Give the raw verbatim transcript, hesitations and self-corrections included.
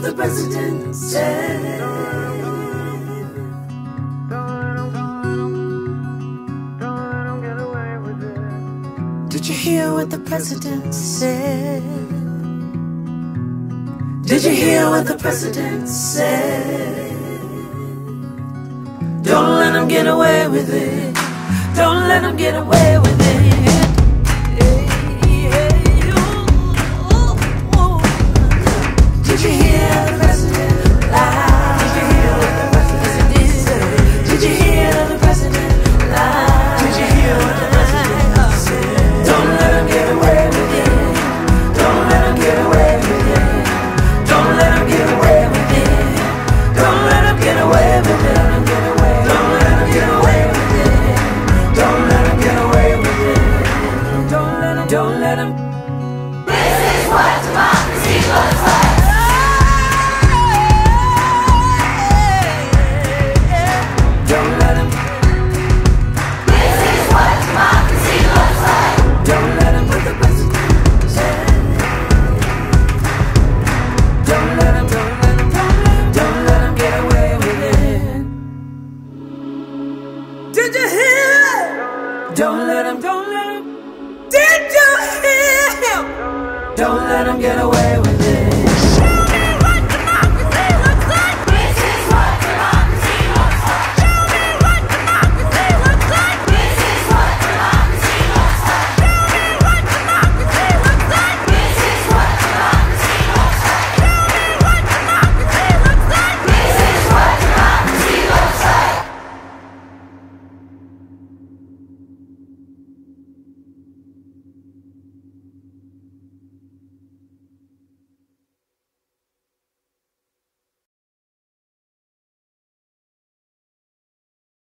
what the president said. Did you hear what the president said? Did you hear what the president said? Don't let him get away with it. Don't let him get away with it. Don't let him. This is what democracy looks like. Don't let him. This is what democracy looks like. Don't let him put the president. Don't let him, don't let him, don't let him, don't let him get away with it. Did you hear? Don't let him, don't let him. Did you hear him? Don't let him get away with it.